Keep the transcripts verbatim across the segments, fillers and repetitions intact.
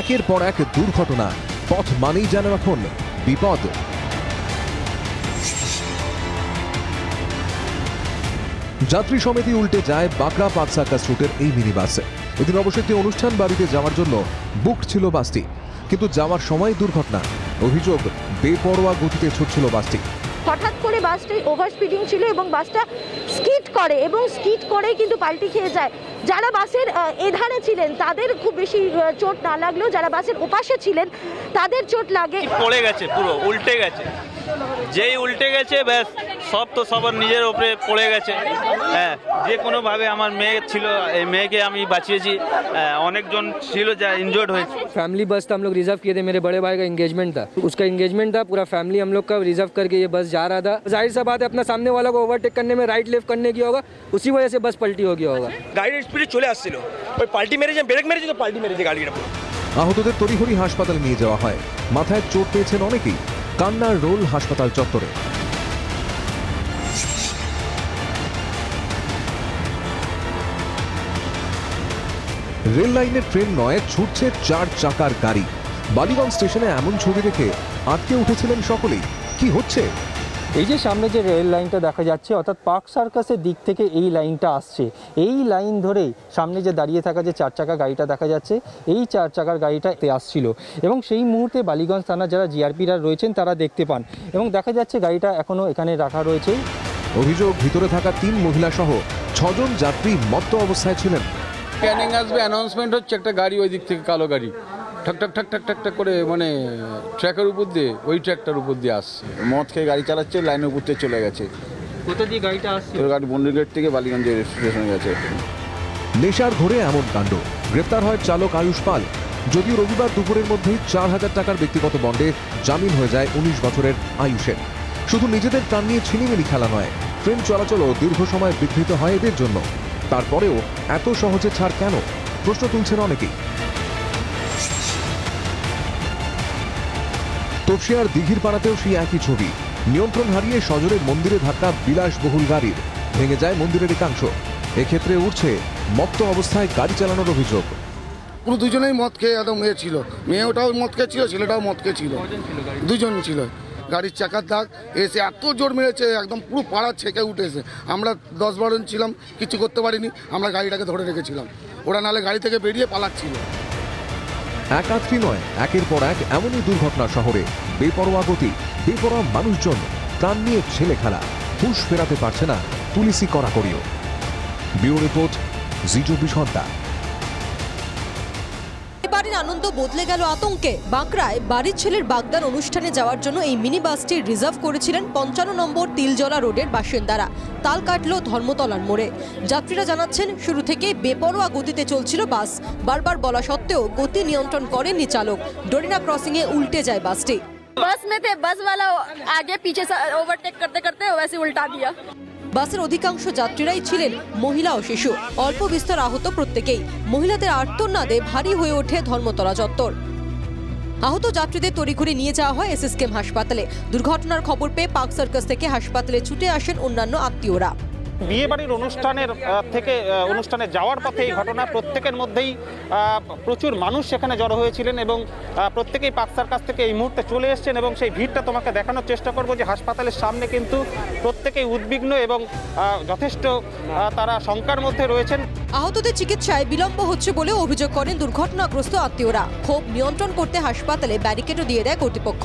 একের পর এক দুর্ঘটনা, পথ মানেই যেন এখন বিপদ। যাত্রী সমিতি উল্টে যায় বাঁকড়া পার্ক সার্কাস রুটের এই মিনি বাসে। এদিন অবশ্যই একটি অনুষ্ঠান বাড়িতে যাওয়ার জন্য বুক ছিল বাসটি, কিন্তু যাওয়ার সময় দুর্ঘটনা। অভিযোগ, বেপরোয়া গতিতে ছুটছিল বাসটি। হঠাৎ করে বাসটি ওভারস্পিডিং ছিল এবং বাসটা স্কিড করে এবং স্কিড করেই কিন্তু পাল্টি খেয়ে যায়। যারা বাসের এধারে ছিলেন তাদের খুব বেশি চোট না লাগলেও যারা বাসের ওপাশে ছিলেন তাদের চোট লাগে। পড়ে গেছে, পুরো উল্টে গেছে। যেই উল্টে গেছে ব্যাস সব তো সবার নিজের ওপরে পড়ে গেছে। হ্যাঁ, যে কোনোভাবে আমার মেয়ে ছিল, এই মেয়েকে আমি বাঁচিয়েছি। অনেকজন ছিল যা ইনজোর্ড হয়েছে। फैमिली बस था, हम लोग रिजर्व किए थे। मेरे बड़े भाई का एंगेजमेंट था, उसका एंगेजमेंट था। पूरा फैमिली हम लोग का रिजर्व करके ये बस जा रहा था। जाहिर सा बात है, अपना सामने वाला को ओवरटेक करने में राइट लेफ्ट करने की होगा, उसी वजह से बस पलटी हो गया होगा। गाड़ी स्पीड चले आसছিল, ওই পাল্টি মেরেছে, ব্রেক মেরেছে, পাল্টি মেরেছে গাড়িটা। আহতদের তড়িঘড়ি হাসপাতাল নিয়ে যাওয়া হয়। মাথায় চোট পেয়েছেন অনেকেই। কান্নার রোল হাসপাতাল চত্বরে। রেল লাইনে ট্রেন নয়, ছুটছে চার চাকার গাড়ি। বালিগঞ্জ স্টেশনে এমন ছবি দেখে আটকে উঠেছিলেন সকলেই। কি হচ্ছে? এই যে সামনে যে রেল লাইনটা দেখা যাচ্ছে, অর্থাৎ পার্ক সার্কাসের দিক থেকে এই লাইনটা আসছে। এই লাইন ধরেই সামনে যে দাঁড়িয়ে থাকা যে চার চাকা গাড়িটা দেখা যাচ্ছে, এই চার চাকার গাড়িটাতে আসছিল। এবং সেই মুহূর্তে বালিগঞ্জ থানার যারা জিআরপিরা রয়েছেন তারা দেখতে পান এবং দেখা যাচ্ছে গাড়িটা এখনও এখানে রাখা রয়েছে। অভিযোগ, ভিতরে থাকা তিন মহিলাসহ ছজন যাত্রী মত্ত অবস্থায় ছিলেন। ক্যানিং আসবে, অ্যানাউন্সমেন্ট হচ্ছে একটা গাড়ি ওই দিক থেকে, কালো গাড়ি ঠক ঠক ঠক ঠক ঠক করে, মানে ট্র্যাকের উপর দিয়ে, ওই ট্র্যাকটার উপর দিয়ে আসছে। মদ খেয়ে গাড়ি চালাচ্ছে, লাইনের উপর দিয়ে চলে গেছে। কোথা দিয়ে গাড়িটা আসছে? ওর গাড়ি বন্ধুর গেট থেকে বালিগঞ্জ স্টেশনে গেছে। নেশার ঘরে এমন কাণ্ড। গ্রেপ্তার হয় চালক আয়ুষ পাল। যদিও রবিবার দুপুরের মধ্যেই চার হাজার টাকার ব্যক্তিগত বন্ডে জামিন হয়ে যায় উনিশ বছরের আয়ুষের। শুধু নিজেদের প্রাণ নিয়ে ছিনিমিনি খেলা নয়, ট্রেন চলাচলও দীর্ঘ সময় বিঘ্নিত হয় এদের জন্য। তারপরেও এত সহজে ছাড় কেন? প্রশ্ন তুলছেন অনেকেই। তপসিয়ার দিঘির পাড়াতেও সেই একই ছবি। নিয়ন্ত্রণ হারিয়ে সজোরে মন্দিরে ধাক্কা বিলাসবহুল গাড়ির, ভেঙে যায় মন্দিরের একাংশ। এক্ষেত্রে উঠছে মত্ত অবস্থায় গাড়ি চালানোর অভিযোগ। পুরো দুজনেই মদ খেয়ে একদম মেয়ে ছিল, মেয়ে ওটাও মদ খেয়ে ছিল, ছেলেটাও মদ খেয়ে ছিল, দুজন ছিল। গাড়ির চাকার দাগ এসে এত জোর মেরেছে একদম পুরো পাড়া ছেঁকে উঠেছে। আমরা দশ বারো জন ছিলাম, কিছু করতে পারিনি। আমরা গাড়িটাকে ধরে রেখেছিলাম, ওরা নাহলে গাড়ি থেকে বেরিয়ে পালাচ্ছিল। একাত্রি নয়, একের পর এক এমনই দুর্ঘটনা শহরে। বেপরোয়া গতি, বেপরোয়া মানুষজন, প্রাণ নিয়ে ছেলে খেলা। হুঁশ ফেরাতে পারছে না পুলিশি কড়াকড়িও। ব্যুরো রিপোর্ট, জি চব্বিশ ঘন্টা। আনন্দ বদলে গেল আতঙ্কে। বাঁকড়ায় বাড়ির ছেলের বাগদান অনুষ্ঠানে যাওয়ার জন্য এই মিনি বাসটি রিজার্ভ করেছিলেন পঞ্চান্ন নম্বর তিলজলা রোডের বাসিন্দারা। তাল কাটল ধর্মতলার মোড়ে। যাত্রীরা জানাচ্ছেন, শুরু থেকে বেপরোয়া গতিতে চলছিল বাস। বারবার বলা সত্ত্বেও গতি নিয়ন্ত্রণ করেননি চালক। ডোরিনা ক্রসিংয়ে উল্টে যায় বাসটি। বাস মে থে, বাস ওয়ালা আগে পিছে ওভারটেক করতে করতে ওয়েসে উল্টা দিয়া। বাসের অধিকাংশ যাত্রীরাই ছিলেন মহিলা ও শিশু। অল্প বিস্তর আহত প্রত্যেকেই। মহিলাদের আর্তনাদে ভারী হয়ে ওঠে ধর্মতলা চত্বর। আহত যাত্রীদের তড়িঘড়ি নিয়ে যাওয়া হয় এসএসকেএম হাসপাতালে। দুর্ঘটনার খবর পেয়ে পার্ক সার্কাস থেকে হাসপাতালে ছুটে আসেন অন্যান্য আত্মীয়রা। বিয়ে বাড়ির অনুষ্ঠানের থেকে অনুষ্ঠানে যাওয়ার পথে এই ঘটনা। প্রত্যেকের মধ্যেই প্রচুর মানুষ সেখানে জড়ো হয়েছিলেন এবং প্রত্যেকেই পার্ক সার্কাস থেকে এই মুহূর্তে চলে এসেছেন। এবং সেই ভিড়টা তোমাকে দেখানোর চেষ্টা করব যে হাসপাতালের সামনে কিন্তু প্রত্যেকেই উদ্বিগ্ন এবং যথেষ্ট তারা শঙ্কার মধ্যে রয়েছেন। আহতদের চিকিৎসায় বিলম্ব হচ্ছে বলেও অভিযোগ করেন দুর্ঘটনাগ্রস্ত আত্মীয়রা। ক্ষোভ নিয়ন্ত্রণ করতে হাসপাতালে ব্যারিকেডও দিয়ে দেয় কর্তৃপক্ষ।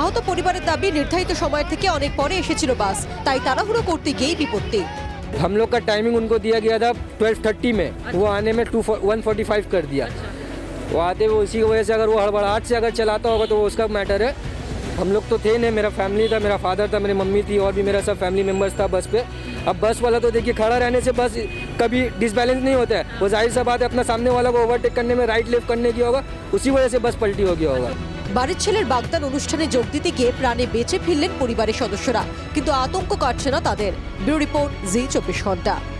আহত পরিবারের দাবি, নির্ধারিত সময়ের থেকে অনেক পরে এসেছিল বাস, তাই তাড়াহুড়ো করতে গিয়েই বিপত্তি। हम लोग का टाइमिंग उनको दिया गया था ट्वेल्व थर्टी में। अच्छा। वो आने में वन फोर्टी फाइव कर दिया। अच्छा। वो आते वो इसी की वजह से, अगर वो हड़बड़ाहट से अगर चलाता होगा तो वो उसका मैटर है। हम लोग तो थे नहीं, मेरा फैमिली था, मेरा फादर था, मेरी मम्मी थी और भी मेरा सब फैमिली मेम्बर्स था बस पे। अब बस वाला तो देखिए, खड़ा रहने से बस कभी डिसबैलेंस नहीं होता है। वो जाहिर सा बात है, अपना सामने वाला को ओवरटेक करने में राइट लेफ्ट करने की होगा, उसी वजह से बस पलटी हो गया होगा। বাড়ির ছেলের বাগদান অনুষ্ঠানে যোগ দিতে গিয়ে প্রাণে বেঁচে ফিরলেন পরিবারের সদস্যরা, কিন্তু আতঙ্ক কাটছে না তাদের। ব্যুরো রিপোর্ট, জি চব্বিশ ঘন্টা।